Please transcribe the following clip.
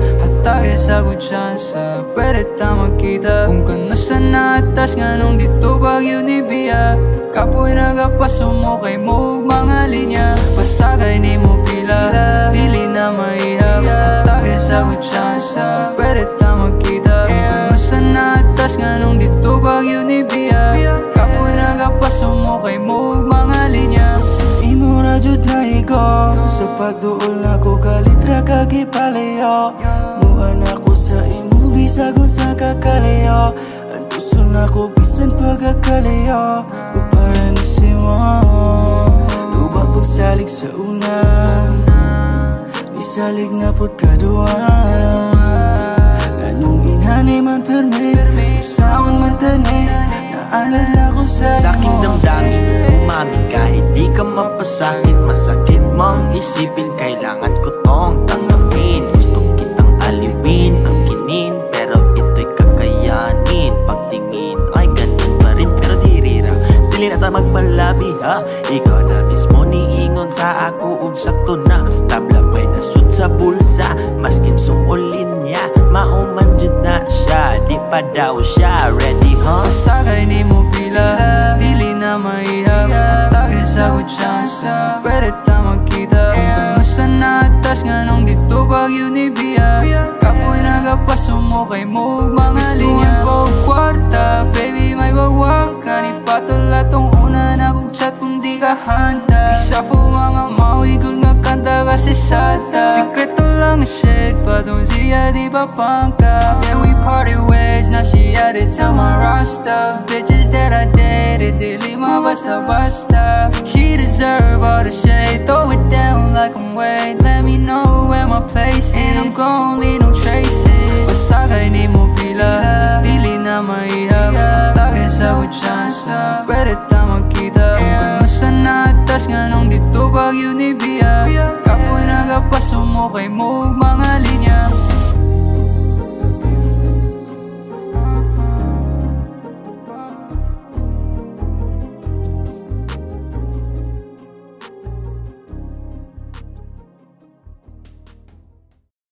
كده حتى يساعد شانسة بريتا ما كده ممكن نستنى التشغلون دي توبا يودي بيا كابوينا كاباسو موغي موغ مغالينيا بساغي ني موبيلا ديلي نامايا حتى يساعد شانسة بريتا ما كده ممكن نستنى التشغلون دي توبا يودي بيا كابوينا كاباسو موغي موغ مغالينيا سيمو راجو درايغو سبادو أولاكو kalitra kaki paleo Muana ko sa imo bisa kung sa kakaleo Antusun ako bisan pagkakaleo Kuparan isiwa Luba pagsalig sa una Isalig na pagkadua Anong inhani man perme Saan man tani Naalala ko sa'yo Sa'king damdamin umamit kahit di ka mapasakit Masakit mong isipin kailangan ko tong tanggapin Gusto kitang aliwin ang kinin pero ito'y kakayanin Pagtingin ay ganun pa rin pero di rira Dili na ta magpalabi ha Ikaw na mismo niingon sa ako Ugsakto na tabla may nasud sa bulsa Maskin sumulin niya mauman jud na siya Di pa daw siya ready huh Pasagay ni mo pila Dili na maihap Tagis ako tsansa Pwede tamang kita Kung sana atas nga nung dito bagyo ni Bia Kapoy nagapaso mo kay mo mga linya Gusto ang kwarta baby may bawang ka Ni patula tong una na kung chat kung di ka handa Isa po mga mawi kung nagkanta kasi sada Sekreto lang shit pa doon siya di ba pangka Then we party ways na she added to my roster Bitches that I dated di lima basta-basta She deserve all the shade Throw it down like I'm wait Let me know where my place is And I'm gon' leave no traces Pasagay ni mo pila Dili na maihap Tagin sa'yo tsansa Pwede tamang kita Kung kanusan na atas nga nung dito bagyo ni Bia Kapoy nagapaso mo kay mo mga linya